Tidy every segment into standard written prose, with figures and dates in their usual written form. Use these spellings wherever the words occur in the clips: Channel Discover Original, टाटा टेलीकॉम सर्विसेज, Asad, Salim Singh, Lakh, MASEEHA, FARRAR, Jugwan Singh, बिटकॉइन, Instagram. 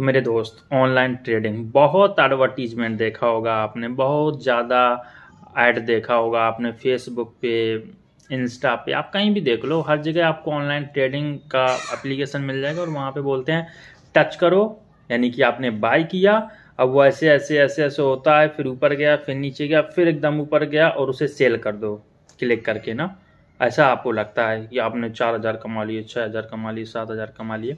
तो मेरे दोस्त, ऑनलाइन ट्रेडिंग बहुत एडवर्टीजमेंट देखा होगा आपने, बहुत ज़्यादा ऐड देखा होगा आपने फेसबुक पे, इंस्टा पे, आप कहीं भी देख लो, हर जगह आपको ऑनलाइन ट्रेडिंग का एप्लीकेशन मिल जाएगा। और वहाँ पे बोलते हैं टच करो, यानी कि आपने बाय किया, अब वो ऐसे ऐसे ऐसे ऐसे होता है, फिर ऊपर गया, फिर नीचे गया, फिर एकदम ऊपर गया और उसे सेल कर दो क्लिक करके ना। ऐसा आपको लगता है कि आपने 4000 कमा लिए, 6000 कमा लिए, 7000 कमा लिए।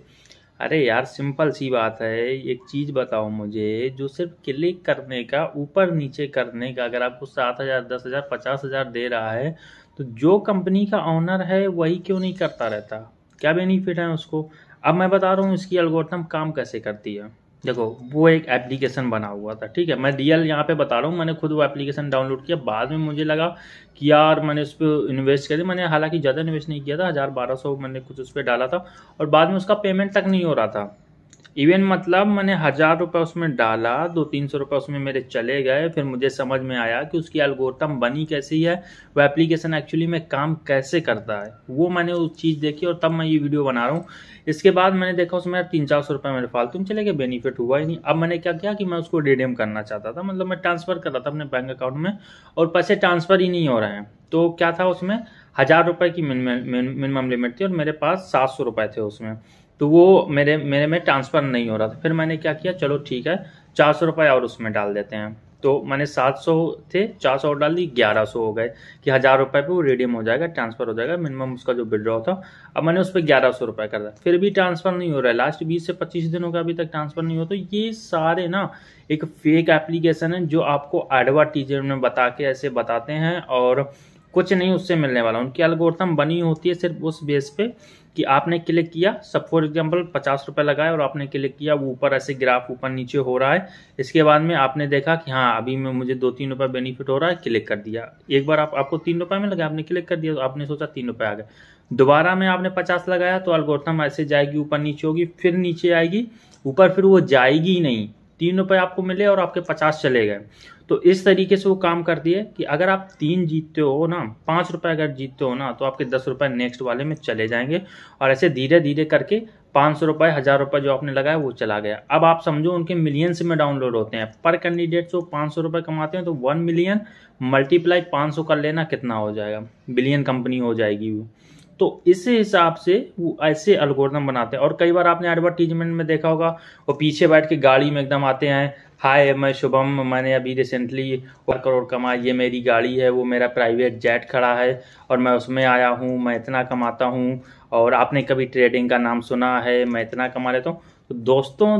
अरे यार, सिंपल सी बात है, एक चीज़ बताओ मुझे, जो सिर्फ क्लिक करने का, ऊपर नीचे करने का, अगर आपको 7000, 10000, 50000 दे रहा है, तो जो कंपनी का ऑनर है वही क्यों नहीं करता रहता? क्या बेनिफिट है उसको? अब मैं बता रहा हूँ इसकी एल्गोरिथम काम कैसे करती है। देखो, वो एक एप्लीकेशन बना हुआ था, ठीक है, मैं रियल यहाँ पे बता रहा हूँ, मैंने खुद वो एप्लीकेशन डाउनलोड किया, बाद में मुझे लगा कि यार मैंने उस पर इन्वेस्ट कर दिया। मैंने हालांकि ज़्यादा इन्वेस्ट नहीं किया था, 1000-1200 मैंने कुछ उस पर डाला था, और बाद में उसका पेमेंट तक नहीं हो रहा था। इवन मतलब मैंने 1000 रुपये उसमें डाला, 200-300 रुपये उसमें मेरे चले गए। फिर मुझे समझ में आया कि उसकी एल्गोरिथम बनी कैसी है, वह एप्लीकेशन एक्चुअली में काम कैसे करता है, वो मैंने उस चीज़ देखी और तब मैं ये वीडियो बना रहा हूँ। इसके बाद मैंने देखा उसमें 300-400 रुपये मेरे फालतू में चले गए, बेनिफिट हुआ ही नहीं। अब मैंने क्या किया कि मैं उसको रिडीम करना चाहता था, मतलब मैं ट्रांसफ़र कर रहा था अपने बैंक अकाउंट में और पैसे ट्रांसफ़र ही नहीं हो रहे हैं। तो क्या था उसमें 1000 रुपये की मिनिमम लिमिट थी और मेरे पास 700 रुपये थे उसमें, तो वो मेरे में ट्रांसफ़र नहीं हो रहा था। फिर मैंने क्या किया, चलो ठीक है 400 रुपये और उसमें डाल देते हैं। तो मैंने 700 थे, 400 और डाल दी, 1100 हो गए कि 1000 रुपये पे वो रिडीम हो जाएगा, ट्रांसफ़र हो जाएगा, मिनिमम उसका जो विड्रॉ था। अब मैंने उस पर 1100 रुपये कर दिया, फिर भी ट्रांसफ़र नहीं हो रहा है। लास्ट 20 से 25 दिनों का अभी तक ट्रांसफ़र नहीं हो। तो ये सारे ना एक फेक एप्लीकेशन है जो आपको एडवर्टीजमेंट में बता के ऐसे बताते हैं और कुछ नहीं उससे मिलने वाला। उनकी एल्गोरिथम बनी होती है सिर्फ उस बेस पे कि आपने क्लिक किया, सब फॉर एग्जांपल 50 रुपये लगाए और आपने क्लिक किया, वो ऊपर ऐसे ग्राफ ऊपर नीचे हो रहा है। इसके बाद में आपने देखा कि हाँ अभी में मुझे 2-3 रुपये बेनिफिट हो रहा है, क्लिक कर दिया। एक बार आपको 3 रुपये में लगा, आपने क्लिक कर दिया, तो आपने सोचा 3 रुपये आ गए। दोबारा में आपने 50 लगाया, तो एल्गोरिथम ऐसे जाएगी, ऊपर नीचे होगी, फिर नीचे आएगी, ऊपर फिर वो जाएगी नहीं। 3 रुपये आपको मिले और आपके 50 चले गए। तो इस तरीके से वो काम करती है कि अगर आप 3 जीतते हो ना, 5 रुपये अगर जीतते हो ना, तो आपके 10 रुपये नेक्स्ट वाले में चले जाएंगे। और ऐसे धीरे धीरे करके 500 रुपये, 1000 रुपये जो आपने लगाया वो चला गया। अब आप समझो उनके मिलियंस में डाउनलोड होते हैं पर कैंडिडेट, जो 500 रुपये कमाते हैं तो 1 मिलियन मल्टीप्लाई 500 कर लेना, कितना हो जाएगा, बिलियन कंपनी हो जाएगी वो। तो इस हिसाब से वो ऐसे एल्गोरिथम बनाते हैं। और कई बार आपने एडवर्टीजमेंट में देखा होगा, वो पीछे बैठ के गाड़ी में एकदम आते हैं, हाय मैं शुभम, मैंने अभी रिसेंटली 1 करोड़ कमाया, ये मेरी गाड़ी है, वो मेरा प्राइवेट जेट खड़ा है और मैं उसमें आया हूँ, मैं इतना कमाता हूँ, और आपने कभी ट्रेडिंग का नाम सुना है, मैं इतना कमा लेता हूँ। तो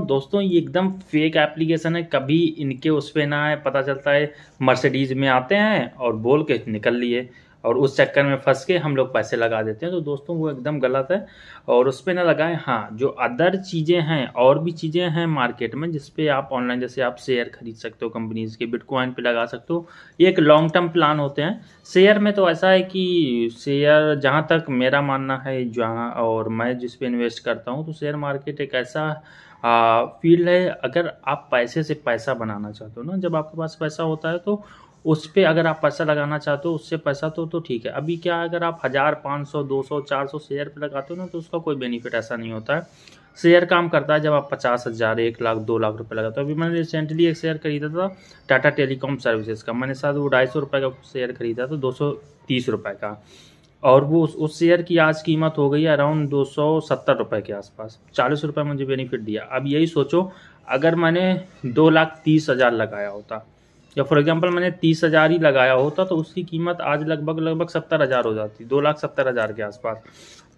दोस्तों ये एकदम फेक एप्लीकेशन है, कभी इनके उस पर ना है। पता चलता है मर्सिडीज़ में आते हैं और बोल के निकल लिए, और उस चक्कर में फंस के हम लोग पैसे लगा देते हैं। तो दोस्तों वो एकदम गलत है और उस पर ना लगाएं। हाँ, जो अदर चीज़ें हैं, और भी चीज़ें हैं मार्केट में जिस पे आप ऑनलाइन, जैसे आप शेयर खरीद सकते हो कंपनीज़ के, बिटकॉइन पे लगा सकते हो, ये एक लॉन्ग टर्म प्लान होते हैं। शेयर में तो ऐसा है कि शेयर, जहाँ तक मेरा मानना है, जहाँ और मैं जिस पर इन्वेस्ट करता हूँ, तो शेयर मार्केट एक ऐसा फील्ड है, अगर आप पैसे से पैसा बनाना चाहते हो ना, जब आपके पास पैसा होता है तो उस पर अगर आप पैसा लगाना चाहते हो, उससे पैसा तो ठीक है। अभी क्या, अगर आप 1000, 500, 200, 400 शेयर पे लगाते हो ना, तो उसका कोई बेनिफिट ऐसा नहीं होता है। शेयर काम करता है जब आप 50,000, 1 लाख, 2 लाख रुपए लगाते हो। अभी मैंने रिसेंटली एक शेयर खरीदा था, टाटा टेलीकॉम सर्विसेज का, मैंने शायद वो 250 रुपये का शेयर खरीदा था, 230 रुपये का, और वो उस शेयर की आज कीमत हो गई है अराउंड 270 रुपये के आसपास। 40 रुपये मुझे बेनिफिट दिया। अब यही सोचो, अगर मैंने 2,30,000 लगाया होता, या फॉर एग्जांपल मैंने 30,000 ही लगाया होता, तो उसकी कीमत आज लगभग 70,000 हो जाती, 2,70,000 के आसपास।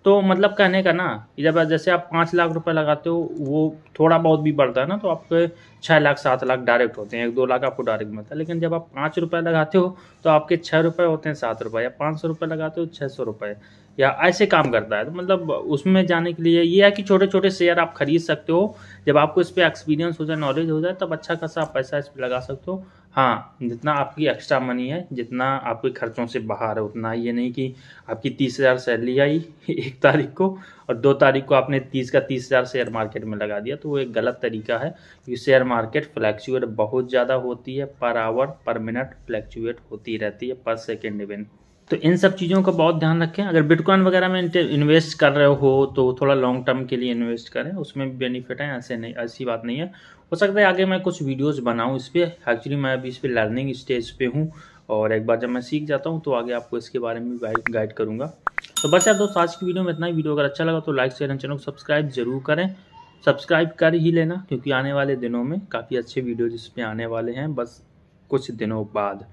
तो मतलब कहने का ना, जब जैसे आप 5 लाख रुपए लगाते हो, वो थोड़ा बहुत भी बढ़ता है ना, तो आपके 6 लाख, 7 लाख डायरेक्ट होते हैं, 1-2 लाख आपको डायरेक्ट मिलता है। लेकिन जब आप 5 रुपये लगाते हो तो आपके 6 रुपये होते हैं, 7 रुपये, या 500 रुपये लगाते हो 600 रुपये, या ऐसे काम करता है। तो मतलब उसमें जाने के लिए ये है कि छोटे छोटे शेयर आप खरीद सकते हो, जब आपको इस पर एक्सपीरियंस हो जाए, नॉलेज हो जाए, तब अच्छा खासा आप पैसा इस पर लगा सकते हो। हाँ, जितना आपकी एक्स्ट्रा मनी है, जितना आपके खर्चों से बाहर है, उतना। ये नहीं कि आपकी 30,000 सैलरी आई 1 तारीख को और 2 तारीख को आपने 30,000 शेयर मार्केट में लगा दिया, तो वो एक गलत तरीका है। क्योंकि शेयर मार्केट फ्लैक्चुएट बहुत ज़्यादा होती है, पर आवर, पर मिनट फ्लैक्चुएट होती रहती है, पर सेकेंड इवन। तो इन सब चीज़ों का बहुत ध्यान रखें। अगर बिटकॉइन वगैरह में इन्वेस्ट कर रहे हो तो थोड़ा लॉन्ग टर्म के लिए इन्वेस्ट करें, उसमें भी बेनिफिट है, ऐसे नहीं ऐसी बात नहीं है। हो सकता है आगे मैं कुछ वीडियोस बनाऊं इस पर, एक्चुअली मैं अभी इस पर लर्निंग स्टेज पे हूं और एक बार जब मैं सीख जाता हूं तो आगे आपको इसके बारे में गाइड करूँगा। तो बस यार दोस्तों आज की वीडियो में इतना ही। वीडियो अगर अच्छा लगा तो लाइक शेयर एंड चैनल को सब्सक्राइब जरूर करें, सब्सक्राइब कर ही लेना क्योंकि आने वाले दिनों में काफ़ी अच्छे वीडियोज इस पर आने वाले हैं बस कुछ दिनों बाद।